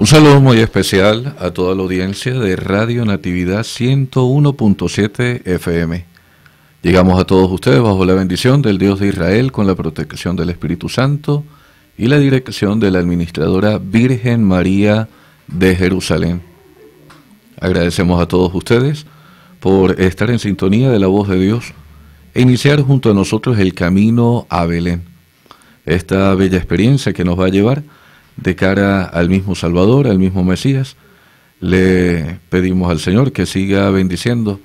Un saludo muy especial a toda la audiencia de Radio Natividad 101.7 FM. Llegamos a todos ustedes bajo la bendición del Dios de Israel, con la protección del Espíritu Santo y la dirección de la Administradora Virgen María de Jerusalén. Agradecemos a todos ustedes por estar en sintonía de la voz de Dios e iniciar junto a nosotros el camino a Belén, esta bella experiencia que nos va a llevar de cara al mismo Salvador, al mismo Mesías. Le pedimos al Señor que siga bendiciendo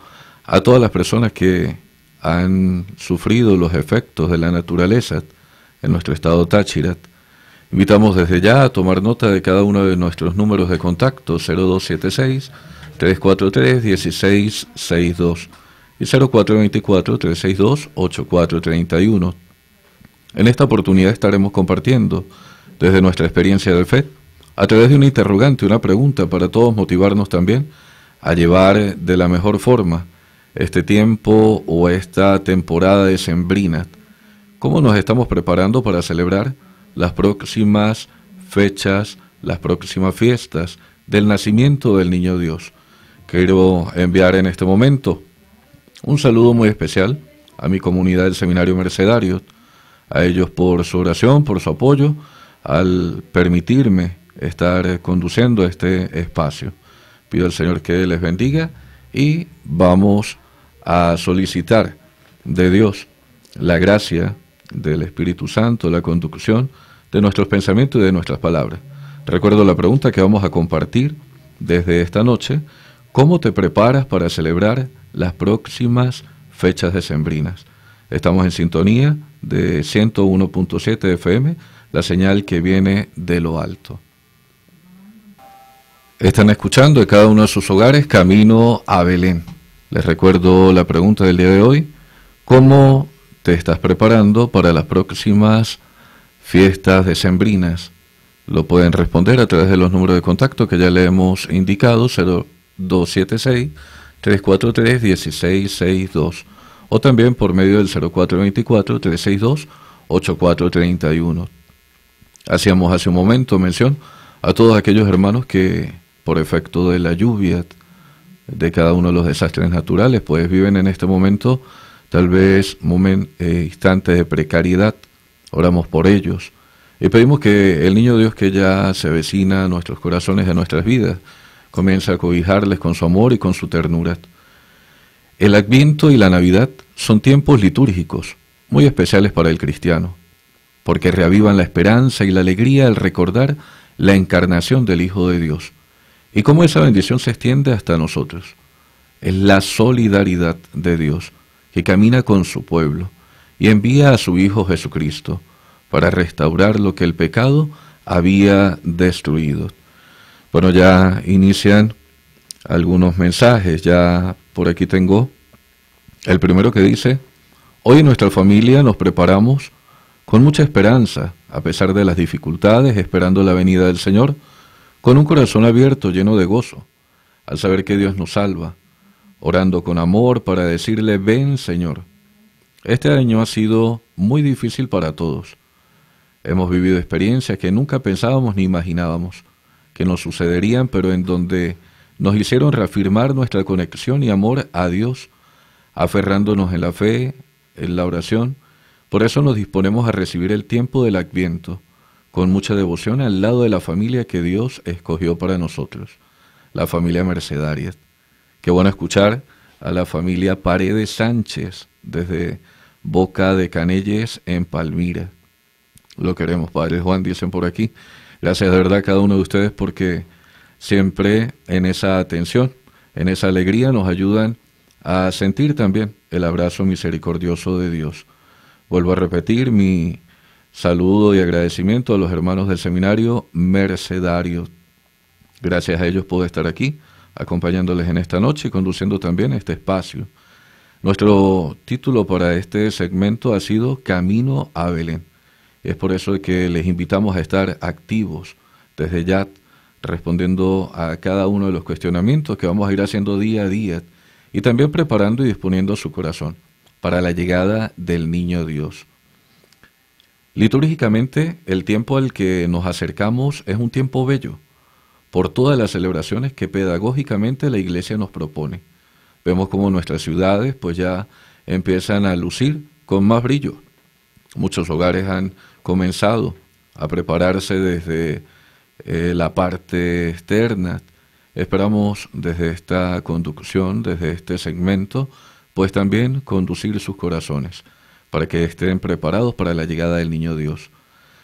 a todas las personas que han sufrido los efectos de la naturaleza en nuestro estado Táchira. Invitamos desde ya a tomar nota de cada uno de nuestros números de contacto: 0276-343-1662 y 0424-362-8431. En esta oportunidad estaremos compartiendo desde nuestra experiencia de fe, a través de un interrogante, una pregunta, para todos motivarnos también a llevar de la mejor forma este tiempo o esta temporada de sembrina. ¿Cómo nos estamos preparando para celebrar las próximas fechas, las próximas fiestas del nacimiento del Niño Dios? Quiero enviar en este momento un saludo muy especial a mi comunidad del Seminario Mercedario, a ellos por su oración, por su apoyo, al permitirme estar conduciendo este espacio. Pido al Señor que les bendiga y vamos a solicitar de Dios la gracia del Espíritu Santo, la conducción de nuestros pensamientos y de nuestras palabras. Recuerdo la pregunta que vamos a compartir desde esta noche: ¿cómo te preparas para celebrar las próximas fechas decembrinas? Estamos en sintonía de 101.7 FM, la señal que viene de lo alto. Están escuchando de cada uno de sus hogares Camino a Belén. Les recuerdo la pregunta del día de hoy: ¿cómo te estás preparando para las próximas fiestas decembrinas? Lo pueden responder a través de los números de contacto que ya le hemos indicado: 0276-343-1662 o también por medio del 0424-362-8431. Hacíamos hace un momento mención a todos aquellos hermanos que, por efecto de la lluvia, de cada uno de los desastres naturales, pues viven en este momento tal vez instantes de precariedad. Oramos por ellos y pedimos que el Niño Dios, que ya se avecina a nuestros corazones, a nuestras vidas, comience a cobijarles con su amor y con su ternura. El Adviento y la Navidad son tiempos litúrgicos muy especiales para el cristiano, porque reavivan la esperanza y la alegría al recordar la encarnación del Hijo de Dios, y cómo esa bendición se extiende hasta nosotros. Es la solidaridad de Dios, que camina con su pueblo y envía a su Hijo Jesucristo para restaurar lo que el pecado había destruido. Bueno, ya inician algunos mensajes. Ya por aquí tengo el primero que dice: hoy en nuestra familia nos preparamos con mucha esperanza, a pesar de las dificultades, esperando la venida del Señor, con un corazón abierto, lleno de gozo, al saber que Dios nos salva, orando con amor para decirle: ven, Señor. Este año ha sido muy difícil para todos. Hemos vivido experiencias que nunca pensábamos ni imaginábamos que nos sucederían, pero en donde nos hicieron reafirmar nuestra conexión y amor a Dios, aferrándonos en la fe, en la oración. Por eso nos disponemos a recibir el tiempo del Adviento con mucha devoción al lado de la familia que Dios escogió para nosotros, la familia Mercedaria. Qué bueno escuchar a la familia Paredes Sánchez desde Boca de Canelles en Palmira. Lo queremos, Padre Juan, dicen por aquí. Gracias de verdad a cada uno de ustedes, porque siempre en esa atención, en esa alegría, nos ayudan a sentir también el abrazo misericordioso de Dios. Vuelvo a repetir mi saludo y agradecimiento a los hermanos del Seminario Mercedario. Gracias a ellos puedo estar aquí, acompañándoles en esta noche y conduciendo también este espacio. Nuestro título para este segmento ha sido Camino a Belén. Es por eso que les invitamos a estar activos desde ya, respondiendo a cada uno de los cuestionamientos que vamos a ir haciendo día a día, y también preparando y disponiendo su corazón para la llegada del Niño Dios. Litúrgicamente, el tiempo al que nos acercamos es un tiempo bello, por todas las celebraciones que pedagógicamente la Iglesia nos propone. Vemos como nuestras ciudades pues ya empiezan a lucir con más brillo. Muchos hogares han comenzado a prepararse desde la parte externa. Esperamos desde esta conducción, desde este segmento, pues también conducir sus corazones para que estén preparados para la llegada del Niño Dios.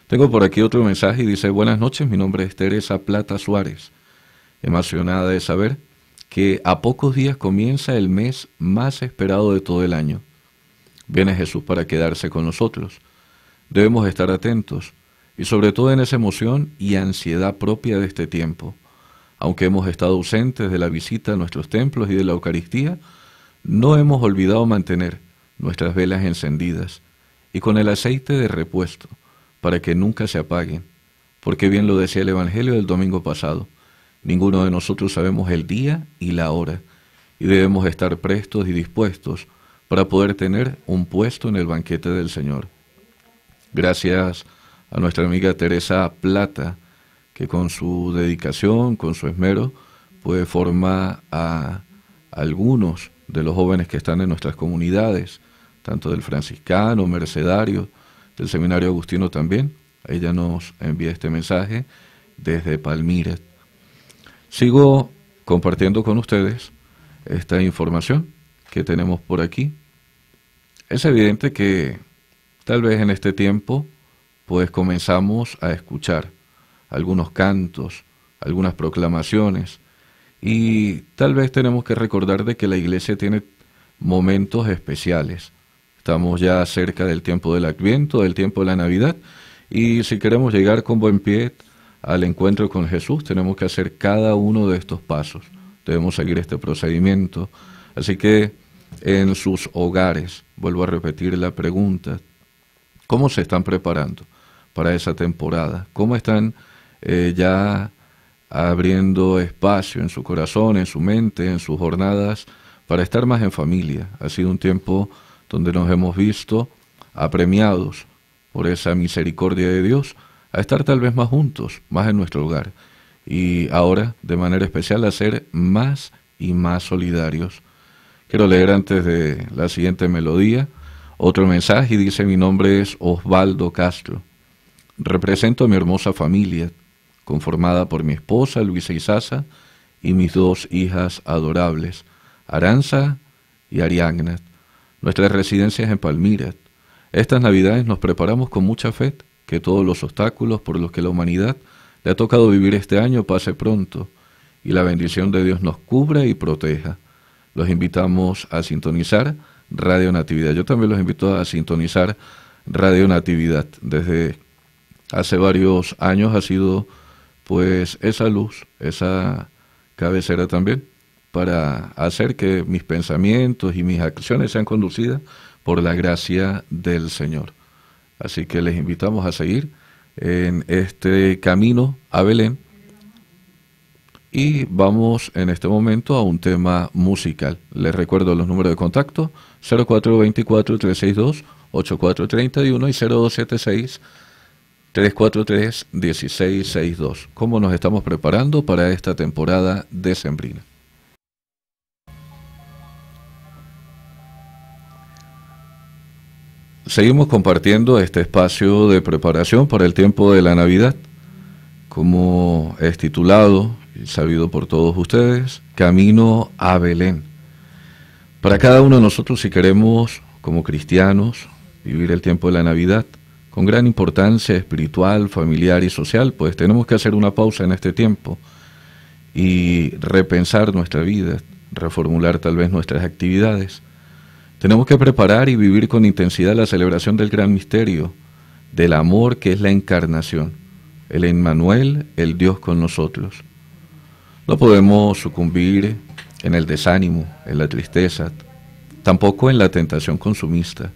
Tengo por aquí otro mensaje y dice: buenas noches, mi nombre es Teresa Plata Suárez. Emocionada de saber que a pocos días comienza el mes más esperado de todo el año. Viene Jesús para quedarse con nosotros. Debemos estar atentos y sobre todo en esa emoción y ansiedad propia de este tiempo. Aunque hemos estado ausentes de la visita a nuestros templos y de la Eucaristía, no hemos olvidado mantener nuestras velas encendidas y con el aceite de repuesto, para que nunca se apaguen, porque bien lo decía el Evangelio del domingo pasado, ninguno de nosotros sabemos el día y la hora, y debemos estar prestos y dispuestos para poder tener un puesto en el banquete del Señor. Gracias a nuestra amiga Teresa Plata, que con su dedicación, con su esmero, pues forma a algunos de los jóvenes que están en nuestras comunidades, tanto del Franciscano, Mercedario, del Seminario Agustino también. Ella nos envía este mensaje desde Palmira. Sigo compartiendo con ustedes esta información que tenemos por aquí. Es evidente que tal vez en este tiempo pues comenzamos a escuchar algunos cantos, algunas proclamaciones, y tal vez tenemos que recordar de que la Iglesia tiene momentos especiales. Estamos ya cerca del tiempo del Adviento, del tiempo de la Navidad, y si queremos llegar con buen pie al encuentro con Jesús, tenemos que hacer cada uno de estos pasos, debemos seguir este procedimiento. Así que en sus hogares, vuelvo a repetir la pregunta, ¿cómo se están preparando para esa temporada? ¿Cómo están ya abriendo espacio en su corazón, en su mente, en sus jornadas, para estar más en familia? Ha sido un tiempo donde nos hemos visto apremiados por esa misericordia de Dios a estar tal vez más juntos, más en nuestro hogar, y ahora de manera especial a ser más y más solidarios. Quiero leer antes de la siguiente melodía otro mensaje y dice: mi nombre es Osvaldo Castro, represento a mi hermosa familia conformada por mi esposa Luisa Isasa y mis dos hijas adorables, Aranza y Ariagna. Nuestras residencias en Palmira. Estas Navidades nos preparamos con mucha fe que todos los obstáculos por los que la humanidad le ha tocado vivir este año pase pronto y la bendición de Dios nos cubra y proteja. Los invitamos a sintonizar Radio Natividad. Yo también los invito a sintonizar Radio Natividad. Desde hace varios años ha sido pues esa luz, esa cabecera también, para hacer que mis pensamientos y mis acciones sean conducidas por la gracia del Señor. Así que les invitamos a seguir en este camino a Belén y vamos en este momento a un tema musical. Les recuerdo los números de contacto: 0424-362-8431 y 0276-343-1662. ¿Cómo nos estamos preparando para esta temporada decembrina? Seguimos compartiendo este espacio de preparación para el tiempo de la Navidad, como es titulado y sabido por todos ustedes, Camino a Belén. Para cada uno de nosotros, si queremos, como cristianos, vivir el tiempo de la Navidad con gran importancia espiritual, familiar y social, pues tenemos que hacer una pausa en este tiempo y repensar nuestra vida, reformular tal vez nuestras actividades. Tenemos que preparar y vivir con intensidad la celebración del gran misterio, del amor que es la encarnación, el Emmanuel, el Dios con nosotros. No podemos sucumbir en el desánimo, en la tristeza, tampoco en la tentación consumista,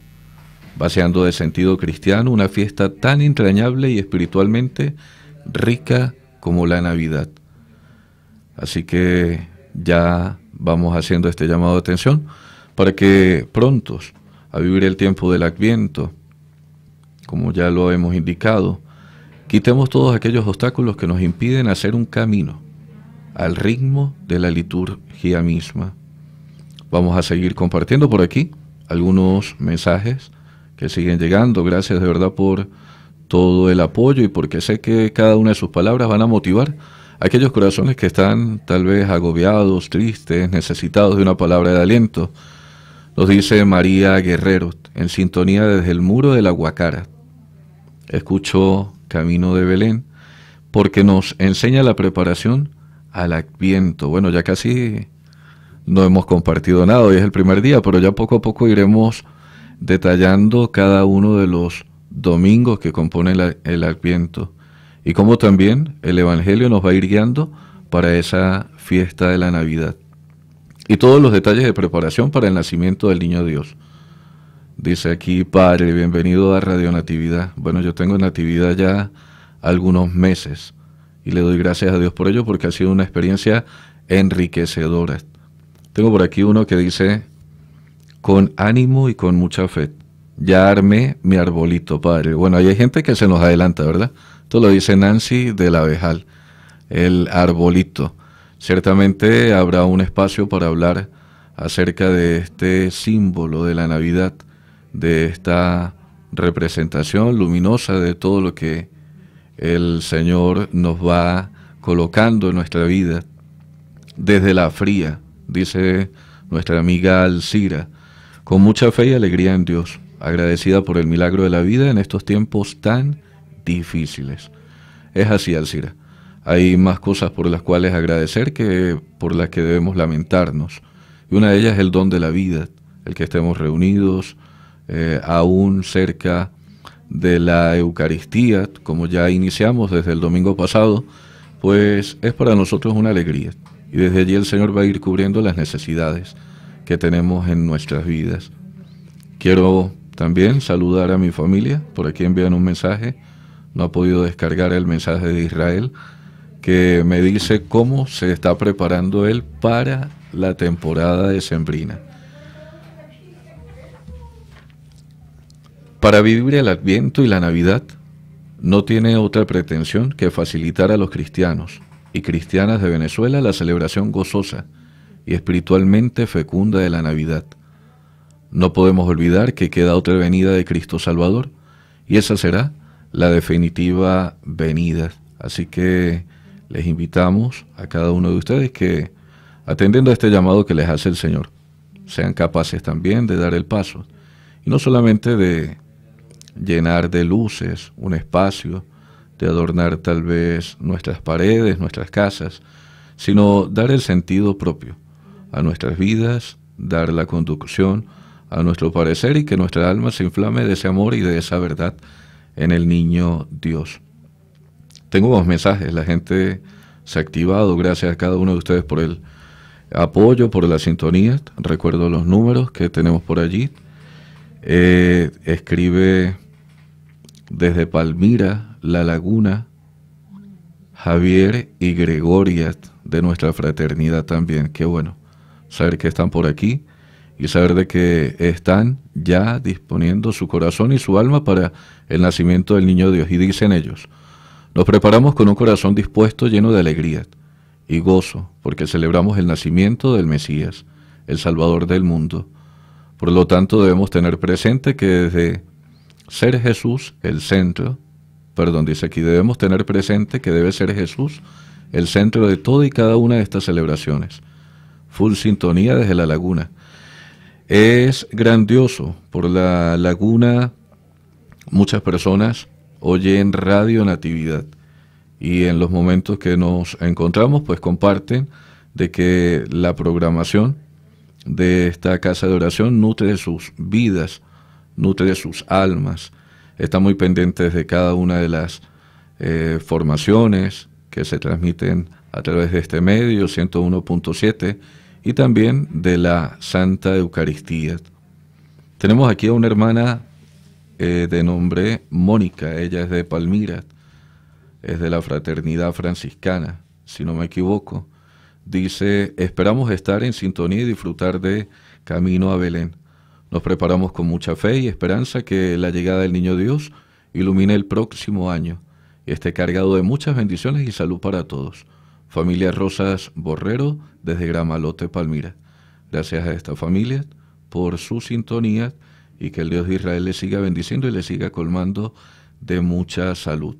vaciando de sentido cristiano una fiesta tan entrañable y espiritualmente rica como la Navidad. Así que ya vamos haciendo este llamado de atención, para que prontos a vivir el tiempo del Adviento, como ya lo hemos indicado, quitemos todos aquellos obstáculos que nos impiden hacer un camino, al ritmo de la liturgia misma. Vamos a seguir compartiendo por aquí algunos mensajes que siguen llegando. Gracias de verdad por todo el apoyo y porque sé que cada una de sus palabras van a motivar a aquellos corazones que están tal vez agobiados, tristes, necesitados de una palabra de aliento. Nos dice María Guerrero, en sintonía desde el muro de La Guacara. Escucho Camino de Belén porque nos enseña la preparación al Adviento. Bueno, ya casi no hemos compartido nada, hoy es el primer día, pero ya poco a poco iremos detallando cada uno de los domingos que componen el Adviento y cómo también el Evangelio nos va a ir guiando para esa fiesta de la Navidad. Y todos los detalles de preparación para el nacimiento del Niño Dios. Dice aquí, padre, bienvenido a Radio Natividad. Bueno, yo tengo Natividad ya algunos meses y le doy gracias a Dios por ello porque ha sido una experiencia enriquecedora. Tengo por aquí uno que dice, con ánimo y con mucha fe, ya armé mi arbolito, padre. Bueno, ahí hay gente que se nos adelanta, ¿verdad? Esto lo dice Nancy de La Abejal, el arbolito. Ciertamente habrá un espacio para hablar acerca de este símbolo de la Navidad, de esta representación luminosa de todo lo que el Señor nos va colocando en nuestra vida. Desde la fría, dice nuestra amiga Alcira, con mucha fe y alegría en Dios, agradecida por el milagro de la vida en estos tiempos tan difíciles. Es así, Alcira. Hay más cosas por las cuales agradecer que por las que debemos lamentarnos. Y una de ellas es el don de la vida, el que estemos reunidos aún cerca de la Eucaristía, como ya iniciamos desde el domingo pasado, pues es para nosotros una alegría. Y desde allí el Señor va a ir cubriendo las necesidades que tenemos en nuestras vidas. Quiero también saludar a mi familia, por aquí envían un mensaje, no ha podido descargar el mensaje de Israel, que me dice cómo se está preparando él para la temporada decembrina. Para vivir el Adviento y la Navidad no tiene otra pretensión que facilitar a los cristianos y cristianas de Venezuela la celebración gozosa y espiritualmente fecunda de la Navidad. No podemos olvidar que queda otra venida de Cristo Salvador y esa será la definitiva venida. Así que les invitamos a cada uno de ustedes que, atendiendo a este llamado que les hace el Señor, sean capaces también de dar el paso. Y no solamente de llenar de luces un espacio, de adornar tal vez nuestras paredes, nuestras casas, sino dar el sentido propio a nuestras vidas, dar la conducción a nuestro parecer y que nuestra alma se inflame de ese amor y de esa verdad en el Niño Dios. Tengo dos mensajes, la gente se ha activado, gracias a cada uno de ustedes por el apoyo, por la sintonía, recuerdo los números que tenemos por allí. Escribe desde Palmira, La Laguna, Javier y Gregoria de nuestra fraternidad también, qué bueno saber que están por aquí y saber de que están ya disponiendo su corazón y su alma para el nacimiento del Niño Dios. Y dicen ellos, nos preparamos con un corazón dispuesto, lleno de alegría y gozo, porque celebramos el nacimiento del Mesías, el Salvador del mundo. Por lo tanto, debemos tener presente que desde ser Jesús el centro, debemos tener presente que debe ser Jesús el centro de toda y cada una de estas celebraciones. Full sintonía desde La Laguna. Es grandioso, por La Laguna muchas personas oyen Radio Natividad y en los momentos que nos encontramos pues comparten de que la programación de esta casa de oración nutre sus vidas, nutre sus almas, está muy pendiente de cada una de las formaciones que se transmiten a través de este medio 101.7 y también de la Santa Eucaristía. Tenemos aquí a una hermana de nombre Mónica, ella es de Palmira, es de la fraternidad franciscana, si no me equivoco. Dice, esperamos estar en sintonía y disfrutar de Camino a Belén. Nos preparamos con mucha fe y esperanza que la llegada del Niño Dios ilumine el próximo año y esté cargado de muchas bendiciones y salud para todos. Familia Rosas Borrero desde Gramalote, Palmira. Gracias a esta familia por su sintonía y que el Dios de Israel le siga bendiciendo y le siga colmando de mucha salud.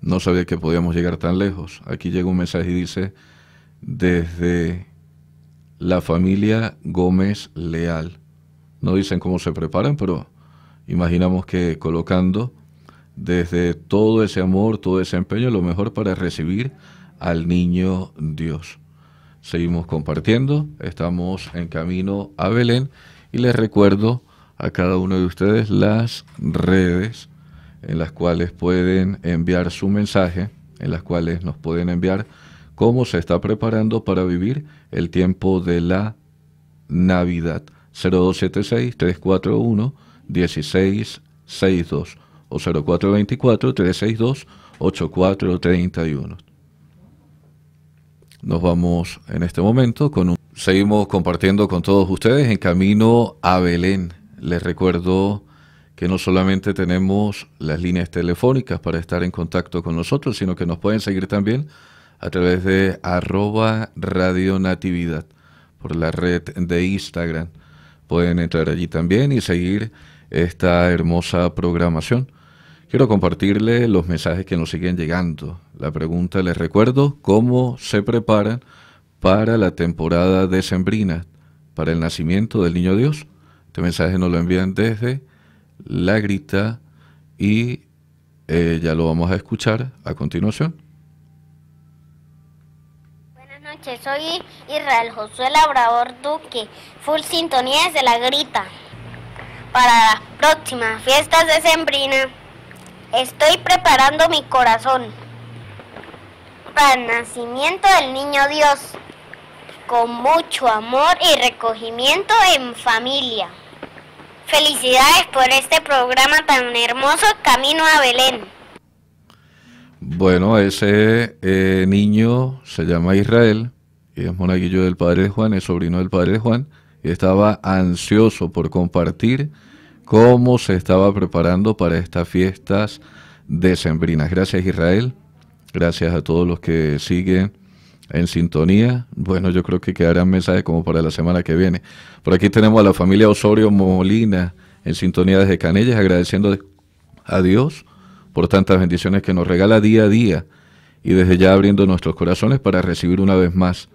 No sabía que podíamos llegar tan lejos. Aquí llega un mensaje y dice, desde la familia Gómez Leal. No dicen cómo se preparan, pero imaginamos que colocando desde todo ese amor, todo ese empeño, lo mejor para recibir al niño Dios. Seguimos compartiendo, estamos en camino a Belén y les recuerdo a cada uno de ustedes las redes en las cuales pueden enviar su mensaje, en las cuales nos pueden enviar cómo se está preparando para vivir el tiempo de la Navidad. 0276-341-1662 o 0424-362-8431. Nos vamos en este momento con un... Seguimos compartiendo con todos ustedes en camino a Belén. Les recuerdo que no solamente tenemos las líneas telefónicas para estar en contacto con nosotros, sino que nos pueden seguir también a través de @radionatividad por la red de Instagram. Pueden entrar allí también y seguir esta hermosa programación. Quiero compartirles los mensajes que nos siguen llegando. La pregunta, les recuerdo, ¿cómo se preparan para la temporada decembrina, para el nacimiento del Niño Dios? Este mensaje nos lo envían desde La Grita y ya lo vamos a escuchar a continuación. Buenas noches, soy Israel Josué Labrador Duque, full sintonía de La Grita. Para las próximas fiestas de sembrina estoy preparando mi corazón para el nacimiento del Niño Dios con mucho amor y recogimiento en familia. Felicidades por este programa tan hermoso, Camino a Belén. Bueno, ese niño se llama Israel y es monaguillo del Padre de Juan, es sobrino del Padre de Juan y estaba ansioso por compartir cómo se estaba preparando para estas fiestas decembrinas. Gracias, Israel. Gracias a todos los que siguen en sintonía. Bueno, yo creo que quedarán mensajes como para la semana que viene. Por aquí tenemos a la familia Osorio Molina en sintonía desde Canelles, agradeciendo a Dios por tantas bendiciones que nos regala día a día y desde ya abriendo nuestros corazones para recibir una vez más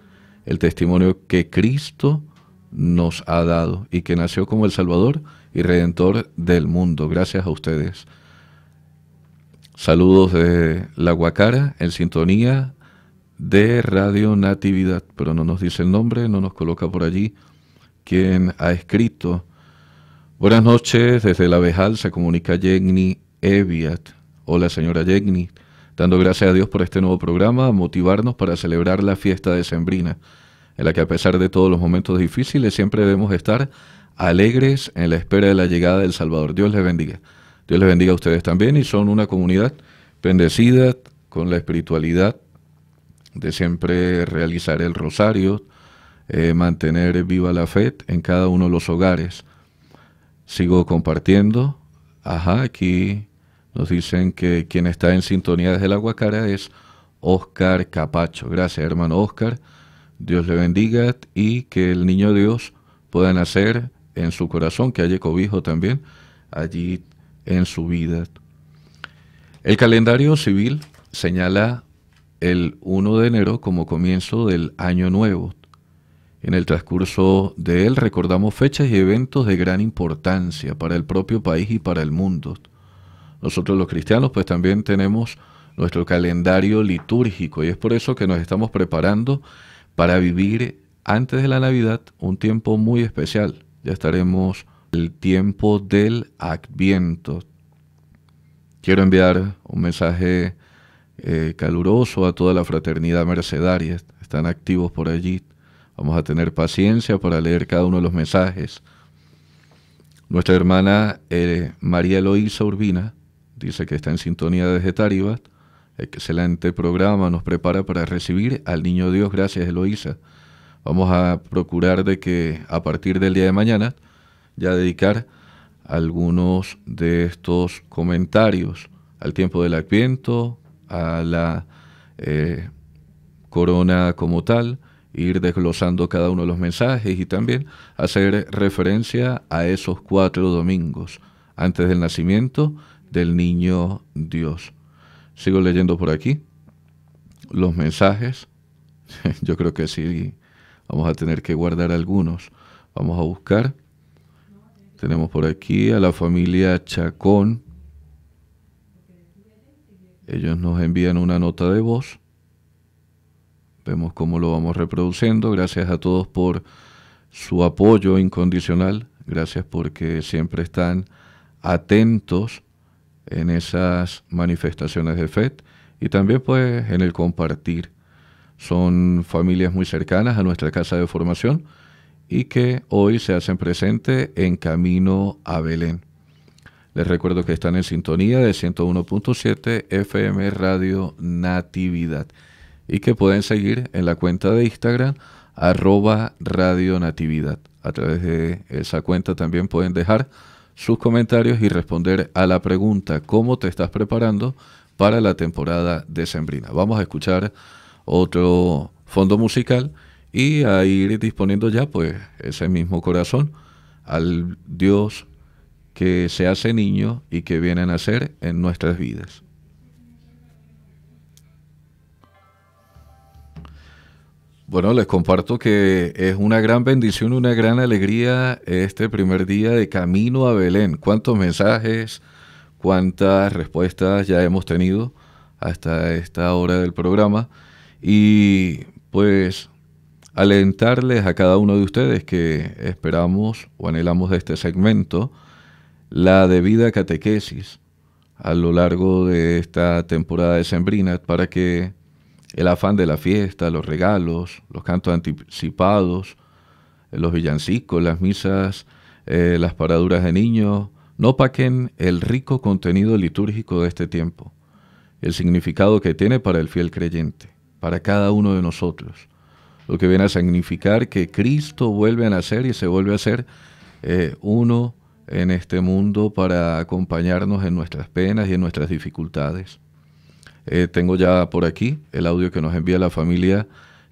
el testimonio que Cristo nos ha dado y que nació como el Salvador y Redentor del mundo. Gracias a ustedes. Saludos de La Guacara en sintonía de Radio Natividad, pero no nos dice el nombre, no nos coloca por allí quien ha escrito. Buenas noches, desde La Abejal se comunica Yegni Eviat. Hola señora Yegni, dando gracias a Dios por este nuevo programa, a motivarnos para celebrar la fiesta decembrina, en la que a pesar de todos los momentos difíciles siempre debemos estar alegres en la espera de la llegada del Salvador. Dios les bendiga. Dios les bendiga a ustedes también y son una comunidad bendecida con la espiritualidad de siempre realizar el rosario, mantener viva la fe en cada uno de los hogares. Sigo compartiendo. Ajá, aquí nos dicen que quien está en sintonía desde La Guacara es Oscar Capacho. Gracias, hermano Oscar. Dios le bendiga y que el Niño Dios pueda nacer en su corazón, que haya cobijo también allí en su vida. El calendario civil señala el 1 de enero como comienzo del año nuevo. En el transcurso de él recordamos fechas y eventos de gran importancia para el propio país y para el mundo. Nosotros los cristianos pues también tenemos nuestro calendario litúrgico y es por eso que nos estamos preparando para vivir antes de la Navidad un tiempo muy especial. Ya estaremos en el tiempo del Adviento. Quiero enviar un mensaje caluroso a toda la fraternidad mercedaria, están activos por allí. Vamos a tener paciencia para leer cada uno de los mensajes. Nuestra hermana María Eloísa Urbina dice que está en sintonía desde Táriba. Excelente programa, nos prepara para recibir al Niño Dios. Gracias, Eloísa. Vamos a procurar de que a partir del día de mañana ya dedicar algunos de estos comentarios al tiempo del Adviento, a la corona como tal, ir desglosando cada uno de los mensajes y también hacer referencia a esos 4 domingos antes del nacimiento del niño Dios. Sigo leyendo por aquí los mensajes. Yo creo que sí, vamos a tener que guardar algunos. Vamos a buscar. Tenemos por aquí a la familia Chacón. Ellos nos envían una nota de voz. Vemos cómo lo vamos reproduciendo. Gracias a todos por su apoyo incondicional. Gracias porque siempre están atentos en esas manifestaciones de fe y también pues en el compartir. Son familias muy cercanas a nuestra casa de formación y que hoy se hacen presente en camino a Belén. Les recuerdo que están en sintonía de 101.7 FM Radio Natividad y que pueden seguir en la cuenta de Instagram @Radio Natividad. A través de esa cuenta también pueden dejar sus comentarios y responder a la pregunta: ¿cómo te estás preparando para la temporada decembrina? Vamos a escuchar otro fondo musical y a ir disponiendo ya pues ese mismo corazón al Dios que se hace niño y que viene a nacer en nuestras vidas. Bueno, les comparto que es una gran bendición, una gran alegría este primer día de camino a Belén. Cuántos mensajes, cuántas respuestas ya hemos tenido hasta esta hora del programa. Y pues alentarles a cada uno de ustedes que esperamos o anhelamos de este segmento la debida catequesis a lo largo de esta temporada decembrina para que el afán de la fiesta, los regalos, los cantos anticipados, los villancicos, las misas, las paraduras de niños, no opaquen el rico contenido litúrgico de este tiempo, el significado que tiene para el fiel creyente, para cada uno de nosotros, lo que viene a significar que Cristo vuelve a nacer y se vuelve a hacer uno en este mundo para acompañarnos en nuestras penas y en nuestras dificultades. Tengo ya por aquí el audio que nos envía la familia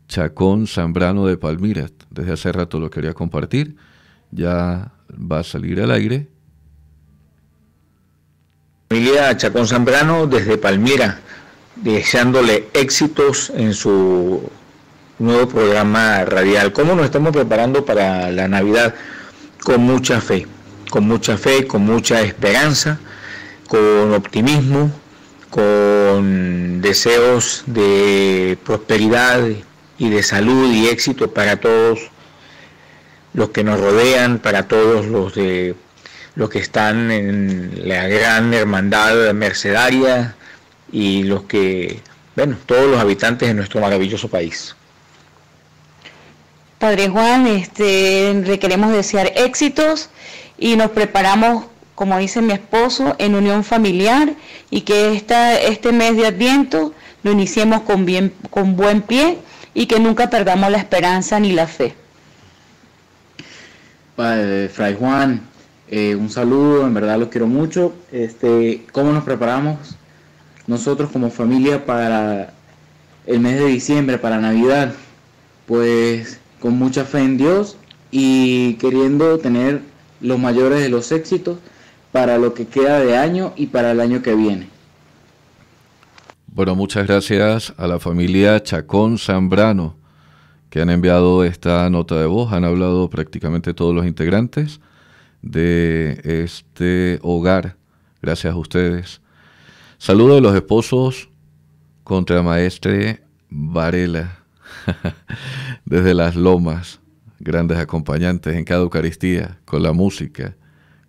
Chacón Zambrano de Palmira. Desde hace rato lo quería compartir, ya va a salir al aire. Familia Chacón Zambrano desde Palmira, deseándole éxitos en su nuevo programa radial. ¿Cómo nos estamos preparando para la Navidad? Con mucha fe, con mucha fe, con mucha esperanza, con optimismo, con deseos de prosperidad y de salud y éxito para todos los que nos rodean, para todos los que están en la gran hermandad mercedaria y los que, bueno, todos los habitantes de nuestro maravilloso país. Padre Juan, le queremos desear éxitos y nos preparamos, como dice mi esposo, en unión familiar, y que este mes de Adviento lo iniciemos con buen pie y que nunca perdamos la esperanza ni la fe. Padre Fray Juan, un saludo, en verdad los quiero mucho. ¿Cómo nos preparamos nosotros como familia para el mes de diciembre, para Navidad? Pues con mucha fe en Dios y queriendo tener los mayores de los éxitos para lo que queda de año y para el año que viene. Bueno, muchas gracias a la familia Chacón Zambrano que han enviado esta nota de voz. Han hablado prácticamente todos los integrantes de este hogar. Gracias a ustedes. Saludos de los esposos Contramaestre Varela desde Las Lomas, grandes acompañantes en cada Eucaristía, con la música,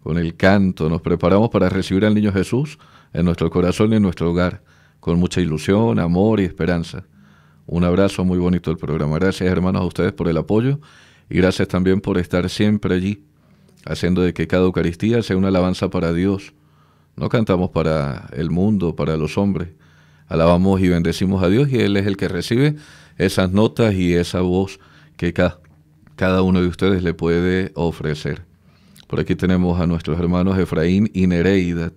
con el canto. Nos preparamos para recibir al niño Jesús en nuestro corazón y en nuestro hogar, con mucha ilusión, amor y esperanza. Un abrazo muy bonito del programa. Gracias, hermanos, a ustedes por el apoyo y gracias también por estar siempre allí, haciendo de que cada Eucaristía sea una alabanza para Dios. No cantamos para el mundo, para los hombres. Alabamos y bendecimos a Dios y Él es el que recibe esas notas y esa voz que cada uno de ustedes le puede ofrecer. Por aquí tenemos a nuestros hermanos Efraín y Nereida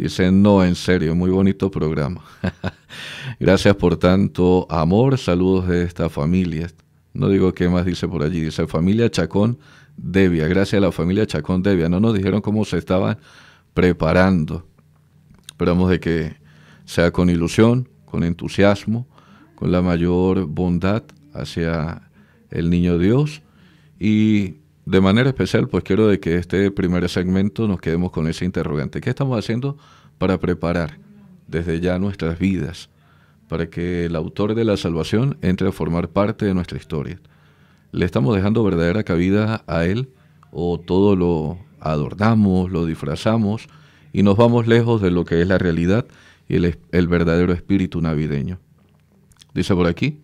Dice, no, en serio, muy bonito programa. Gracias por tanto amor, saludos de esta familia. No digo qué más dice por allí, dice familia Chacón Devia. Gracias a la familia Chacón Devia. No nos dijeron cómo se estaban preparando. Esperamos de que sea con ilusión, con entusiasmo, con la mayor bondad hacia el niño Dios. Y de manera especial, pues quiero de que este primer segmento nos quedemos con ese interrogante. ¿Qué estamos haciendo para preparar desde ya nuestras vidas para que el autor de la salvación entre a formar parte de nuestra historia? ¿Le estamos dejando verdadera cabida a él o todo lo adornamos, lo disfrazamos y nos vamos lejos de lo que es la realidad y el verdadero espíritu navideño? Dice por aquí,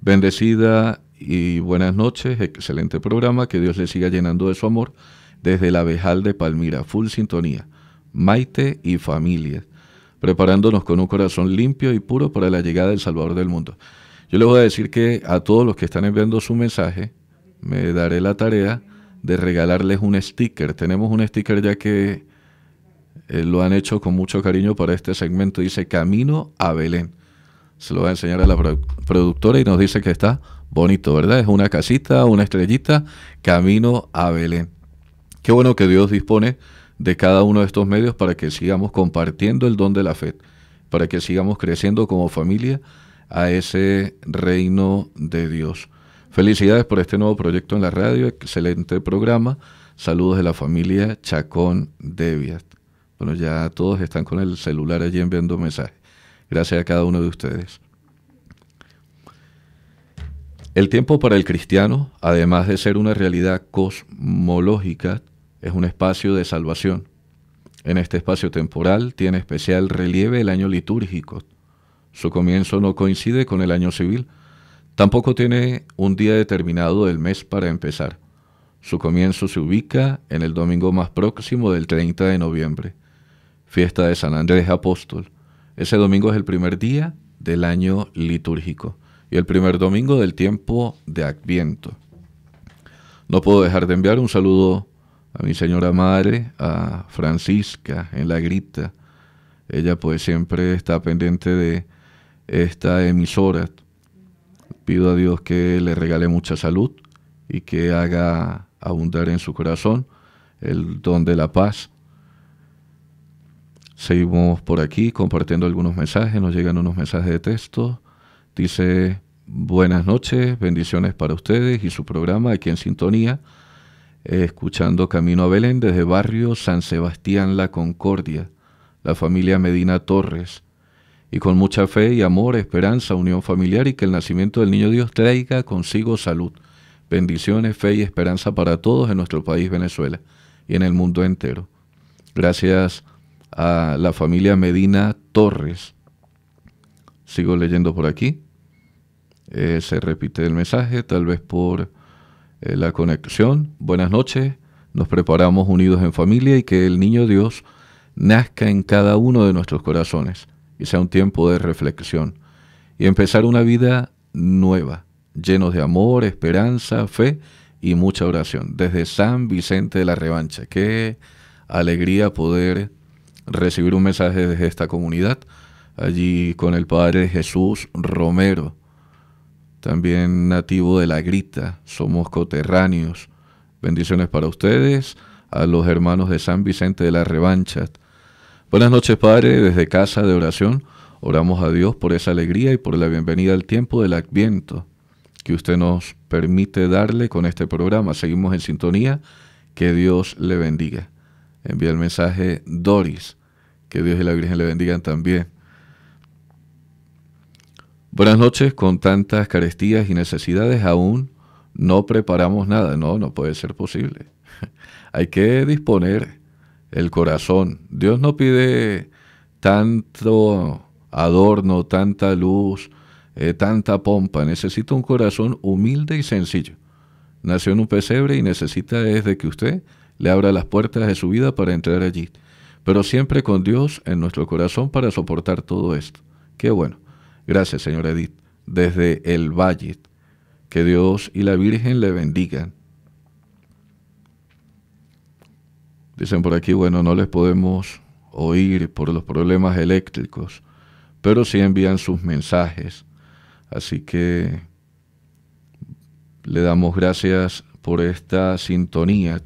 bendecida y buenas noches, excelente programa, que Dios le siga llenando de su amor desde La Abejal de Palmira, full sintonía, Maite y familia, preparándonos con un corazón limpio y puro para la llegada del Salvador del mundo. Yo les voy a decir que a todos los que están enviando su mensaje, me daré la tarea de regalarles un sticker. Tenemos un sticker ya que lo han hecho con mucho cariño para este segmento. Dice Camino a Belén. Se lo voy a enseñar a la productora y nos dice que está bonito, ¿verdad? Es una casita, una estrellita, Camino a Belén. Qué bueno que Dios dispone de cada uno de estos medios para que sigamos compartiendo el don de la fe, para que sigamos creciendo como familia a ese reino de Dios. Felicidades por este nuevo proyecto en la radio, excelente programa, saludos de la familia Chacón Devia. Bueno, ya todos están con el celular allí enviando mensajes. Gracias a cada uno de ustedes. El tiempo para el cristiano, además de ser una realidad cosmológica, es un espacio de salvación. En este espacio temporal tiene especial relieve el año litúrgico. Su comienzo no coincide con el año civil. Tampoco tiene un día determinado del mes para empezar. Su comienzo se ubica en el domingo más próximo del 30 de noviembre, fiesta de San Andrés Apóstol. Ese domingo es el primer día del año litúrgico y el primer domingo del tiempo de Adviento. No puedo dejar de enviar un saludo a mi señora madre, a Francisca en La Grita. Ella pues siempre está pendiente de esta emisora. Pido a Dios que le regale mucha salud y que haga abundar en su corazón el don de la paz. Seguimos por aquí compartiendo algunos mensajes. Nos llegan unos mensajes de texto. Dice, buenas noches, bendiciones para ustedes y su programa aquí en sintonía, escuchando Camino a Belén desde barrio San Sebastián La Concordia, la familia Medina Torres, y con mucha fe y amor, esperanza, unión familiar y que el nacimiento del niño Dios traiga consigo salud, bendiciones, fe y esperanza para todos en nuestro país Venezuela y en el mundo entero. Gracias a la familia Medina Torres. Sigo leyendo por aquí. Se repite el mensaje, tal vez por la conexión. Buenas noches, nos preparamos unidos en familia y que el niño Dios nazca en cada uno de nuestros corazones y sea un tiempo de reflexión y empezar una vida nueva, llenos de amor, esperanza, fe y mucha oración. Desde San Vicente de la Revancha, qué alegría poder recibir un mensaje desde esta comunidad, allí con el padre Jesús Romero, también nativo de La Grita, somos coterráneos. Bendiciones para ustedes, a los hermanos de San Vicente de la Revancha. Buenas noches, Padre, desde Casa de Oración. Oramos a Dios por esa alegría y por la bienvenida al tiempo del Adviento que usted nos permite darle con este programa. Seguimos en sintonía. Que Dios le bendiga. Envía el mensaje Doris. Que Dios y la Virgen le bendigan también. Buenas noches, con tantas carestías y necesidades aún no preparamos nada. No, no puede ser posible. Hay que disponer el corazón. Dios no pide tanto adorno, tanta luz, tanta pompa. Necesita un corazón humilde y sencillo. Nació en un pesebre y necesita es de que usted le abra las puertas de su vida para entrar allí. Pero siempre con Dios en nuestro corazón para soportar todo esto. Qué bueno. Gracias, señora Edith, desde el Valle. Que Dios y la Virgen le bendigan. Dicen por aquí, bueno, no les podemos o ir por los problemas eléctricos, pero sí envían sus mensajes. Así que le damos gracias por esta sintonía.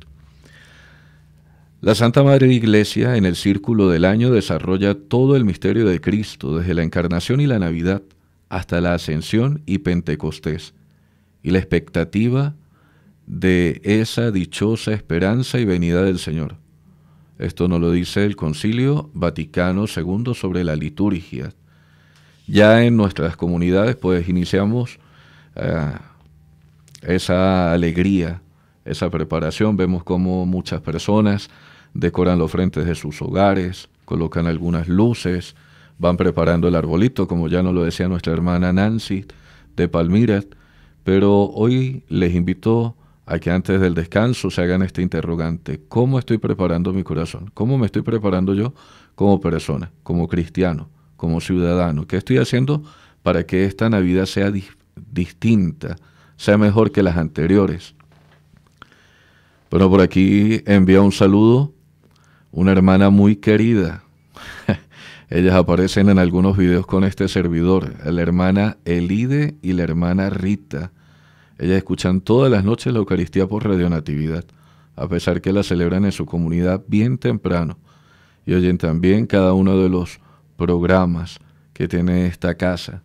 La Santa Madre Iglesia en el círculo del año desarrolla todo el misterio de Cristo, desde la Encarnación y la Navidad hasta la Ascensión y Pentecostés, y la expectativa de esa dichosa esperanza y venida del Señor. Esto nos lo dice el Concilio Vaticano II sobre la liturgia. Ya en nuestras comunidades pues iniciamos esa alegría, esa preparación. Vemos cómo muchas personas decoran los frentes de sus hogares, colocan algunas luces, van preparando el arbolito, como ya nos lo decía nuestra hermana Nancy de Palmira. Pero hoy les invito a que antes del descanso se hagan este interrogante: ¿cómo estoy preparando mi corazón? ¿Cómo me estoy preparando yo como persona, como cristiano, como ciudadano? ¿Qué estoy haciendo para que esta Navidad sea distinta, sea mejor que las anteriores? Bueno, por aquí envía un saludo una hermana muy querida. Ellas aparecen en algunos videos con este servidor, la hermana Elide y la hermana Rita. Ellas escuchan todas las noches la Eucaristía por Radio Natividad, a pesar que la celebran en su comunidad bien temprano. Y oyen también cada uno de los programas que tiene esta casa.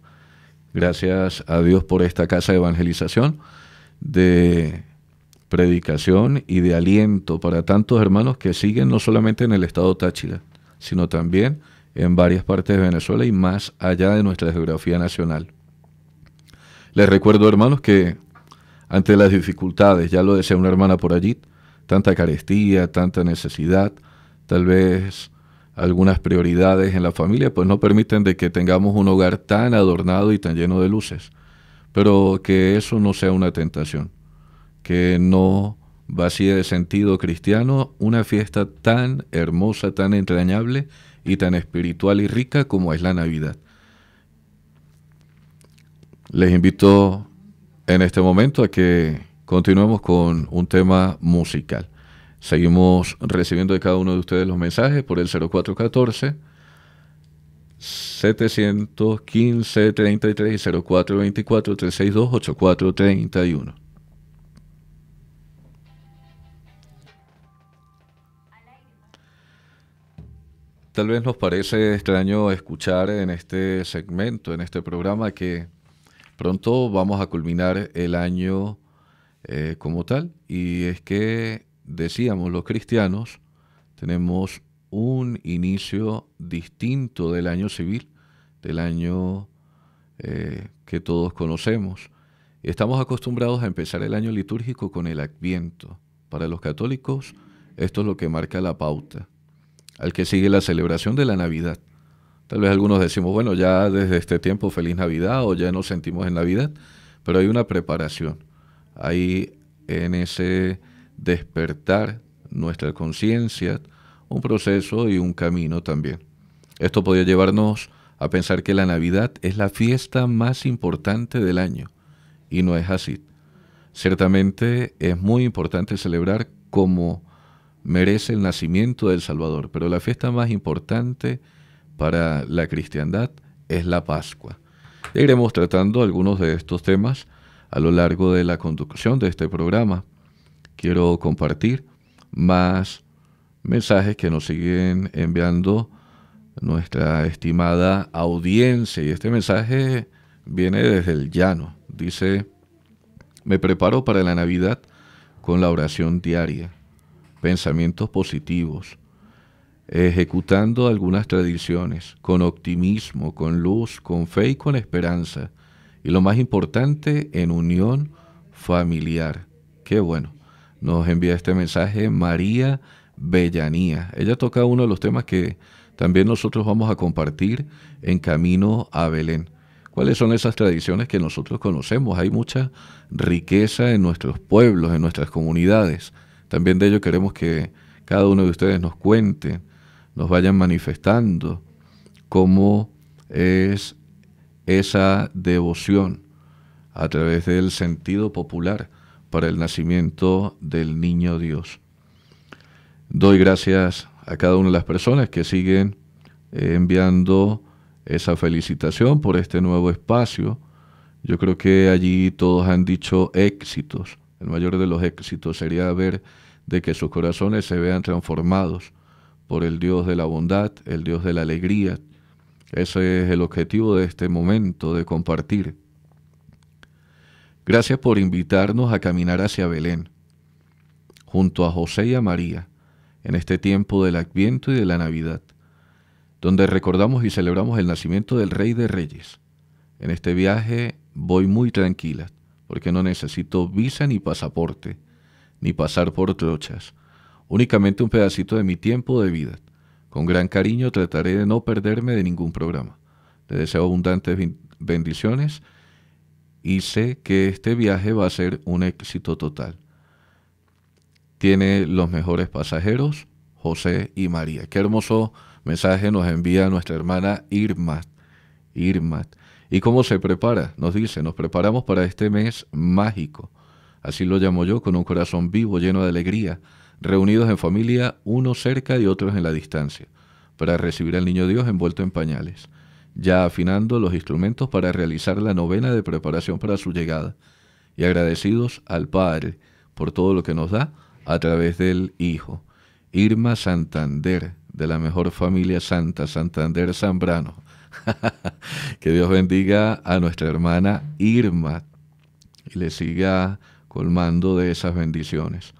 Gracias a Dios por esta casa de evangelización, de predicación y de aliento para tantos hermanos que siguen no solamente en el estado Táchira, sino también en varias partes de Venezuela y más allá de nuestra geografía nacional. Les recuerdo, hermanos, que ante las dificultades, ya lo decía una hermana por allí, tanta carestía, tanta necesidad, tal vez algunas prioridades en la familia, pues no permiten de que tengamos un hogar tan adornado y tan lleno de luces, pero que eso no sea una tentación, que no vacíe de sentido cristiano una fiesta tan hermosa, tan entrañable y tan espiritual y rica como es la Navidad. Les invito en este momento a que continuemos con un tema musical. Seguimos recibiendo de cada uno de ustedes los mensajes por el 0414-715-33 y 0424-362-8431. Tal vez nos parece extraño escuchar en este segmento, en este programa, que pronto vamos a culminar el año como tal. Y es que, decíamos, los cristianos tenemos un inicio distinto del año civil, del año que todos conocemos. Estamos acostumbrados a empezar el año litúrgico con el Adviento. Para los católicos, esto es lo que marca la pauta al que sigue la celebración de la Navidad. Tal vez algunos decimos, bueno, ya desde este tiempo feliz Navidad, o ya nos sentimos en Navidad, pero hay una preparación. Hay en ese despertar nuestra conciencia un proceso y un camino también. Esto podría llevarnos a pensar que la Navidad es la fiesta más importante del año, y no es así. Ciertamente es muy importante celebrar como merece el nacimiento del Salvador, pero la fiesta más importante para la cristiandad es la Pascua. Ya iremos tratando algunos de estos temas a lo largo de la conducción de este programa. Quiero compartir más mensajes que nos siguen enviando nuestra estimada audiencia, y este mensaje viene desde el llano. Dice: me preparo para la Navidad con la oración diaria, pensamientos positivos, ejecutando algunas tradiciones, con optimismo, con luz, con fe y con esperanza, y lo más importante, en unión familiar. Qué bueno, nos envía este mensaje María Bellanía. Ella toca uno de los temas que también nosotros vamos a compartir en Camino a Belén. ¿Cuáles son esas tradiciones que nosotros conocemos? Hay mucha riqueza en nuestros pueblos, en nuestras comunidades. También de ello queremos que cada uno de ustedes nos cuente, nos vayan manifestando cómo es esa devoción a través del sentido popular para el nacimiento del niño Dios. Doy gracias a cada una de las personas que siguen enviando esa felicitación por este nuevo espacio. Yo creo que allí todos han dicho éxitos. El mayor de los éxitos sería ver de que sus corazones se vean transformados por el Dios de la bondad, el Dios de la alegría. Ese es el objetivo de este momento de compartir. Gracias por invitarnos a caminar hacia Belén, junto a José y a María, en este tiempo del Adviento y de la Navidad, donde recordamos y celebramos el nacimiento del Rey de Reyes. En este viaje voy muy tranquila, porque no necesito visa ni pasaporte, ni pasar por trochas, únicamente un pedacito de mi tiempo de vida. Con gran cariño trataré de no perderme de ningún programa. Les deseo abundantes bendiciones y sé que este viaje va a ser un éxito total. Tiene los mejores pasajeros, José y María. Qué hermoso mensaje nos envía nuestra hermana Irma. ¿Y cómo se prepara? Nos dice, nos preparamos para este mes mágico. Así lo llamo yo, con un corazón vivo, lleno de alegría, reunidos en familia, unos cerca y otros en la distancia, para recibir al niño Dios envuelto en pañales, ya afinando los instrumentos para realizar la novena de preparación para su llegada, y agradecidos al Padre por todo lo que nos da a través del Hijo. Irma Santander, de la mejor familia santa, Santander Zambrano. Que Dios bendiga a nuestra hermana Irma y le siga colmando de esas bendiciones.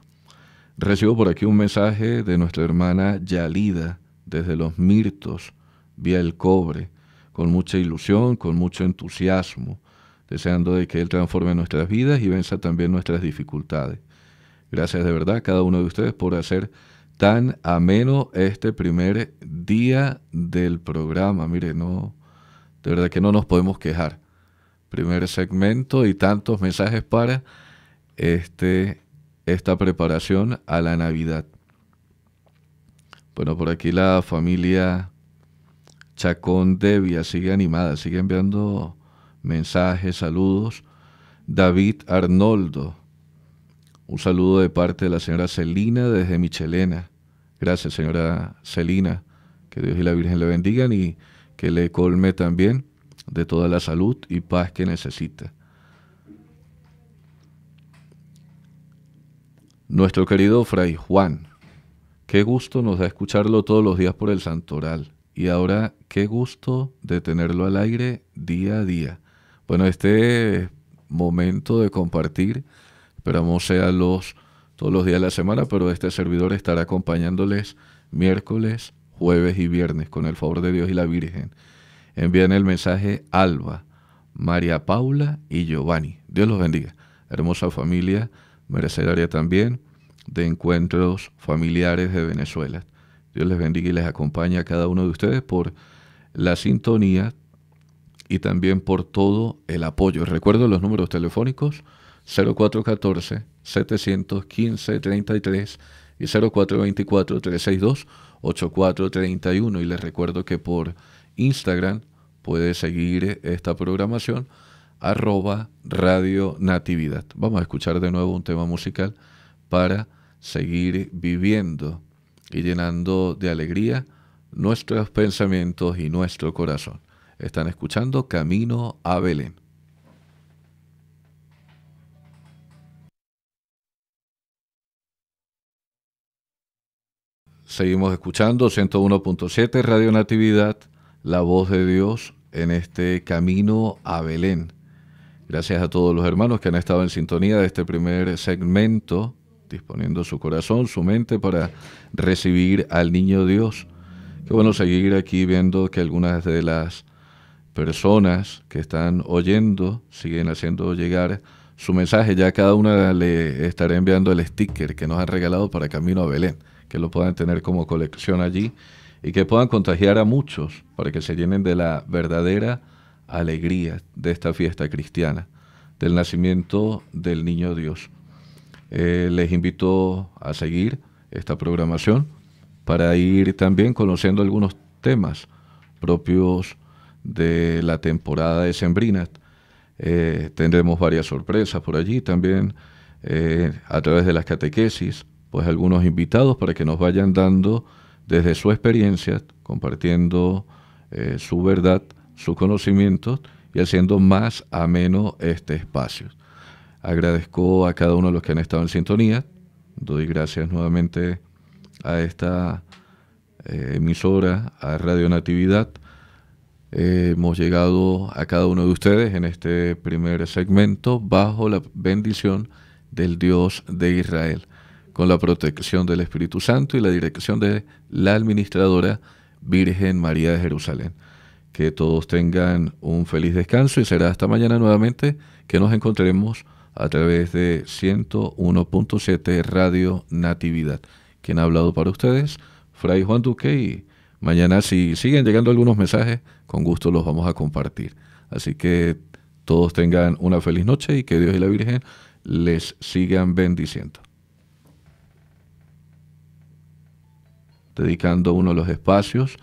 Recibo por aquí un mensaje de nuestra hermana Yalida, desde Los Mirtos, vía El Cobre, con mucha ilusión, con mucho entusiasmo, deseando de que Él transforme nuestras vidas y venza también nuestras dificultades. Gracias de verdad a cada uno de ustedes por hacer tan ameno este primer día del programa. Mire, no, de verdad que no nos podemos quejar. Primer segmento y tantos mensajes para esta preparación a la Navidad. Bueno, por aquí la familia Chacón Devia sigue animada, sigue enviando mensajes, saludos. David Arnoldo, un saludo de parte de la señora Celina desde Michelena. Gracias, señora Celina, que Dios y la Virgen le bendigan y que le colme también de toda la salud y paz que necesita. Nuestro querido Fray Juan, qué gusto nos da escucharlo todos los días por el Santoral. Y ahora, qué gusto de tenerlo al aire día a día. Bueno, este momento de compartir, esperamos sea todos los días de la semana, pero este servidor estará acompañándoles miércoles, jueves y viernes, con el favor de Dios y la Virgen. Envían el mensaje Alba, María Paula y Giovanni. Dios los bendiga. Hermosa familia mercedaria también, de encuentros familiares de Venezuela. Dios les bendiga y les acompañe a cada uno de ustedes por la sintonía y también por todo el apoyo. Recuerdo los números telefónicos 0414-715-33 y 0424-362-8431. Y les recuerdo que por Instagram puede seguir esta programación @Radio Natividad. Vamos a escuchar de nuevo un tema musical para seguir viviendo y llenando de alegría nuestros pensamientos y nuestro corazón. Están escuchando Camino a Belén. Seguimos escuchando 101.7 Radio Natividad, la voz de Dios en este Camino a Belén. Gracias a todos los hermanos que han estado en sintonía de este primer segmento, disponiendo su corazón, su mente para recibir al niño Dios. Qué bueno seguir aquí viendo que algunas de las personas que están oyendo siguen haciendo llegar su mensaje. Ya cada una le estaré enviando el sticker que nos han regalado para Camino a Belén, que lo puedan tener como colección allí y que puedan contagiar a muchos para que se llenen de la verdadera alegría de esta fiesta cristiana, del nacimiento del niño Dios. Les invito a seguir esta programación para ir también conociendo algunos temas propios de la temporada de decembrina. Tendremos varias sorpresas por allí también, a través de las catequesis, pues algunos invitados para que nos vayan dando desde su experiencia, compartiendo su verdad, sus conocimientos y haciendo más ameno este espacio. Agradezco a cada uno de los que han estado en sintonía. Doy gracias nuevamente a esta emisora, a Radio Natividad. Hemos llegado a cada uno de ustedes en este primer segmento bajo la bendición del Dios de Israel, con la protección del Espíritu Santo y la dirección de la administradora Virgen María de Jerusalén. Que todos tengan un feliz descanso y será hasta mañana nuevamente que nos encontremos a través de 101.7 Radio Natividad. Quien ha hablado para ustedes, Fray Juan Duque, y mañana si siguen llegando algunos mensajes, con gusto los vamos a compartir. Así que todos tengan una feliz noche y que Dios y la Virgen les sigan bendiciendo. Dedicando uno de los espacios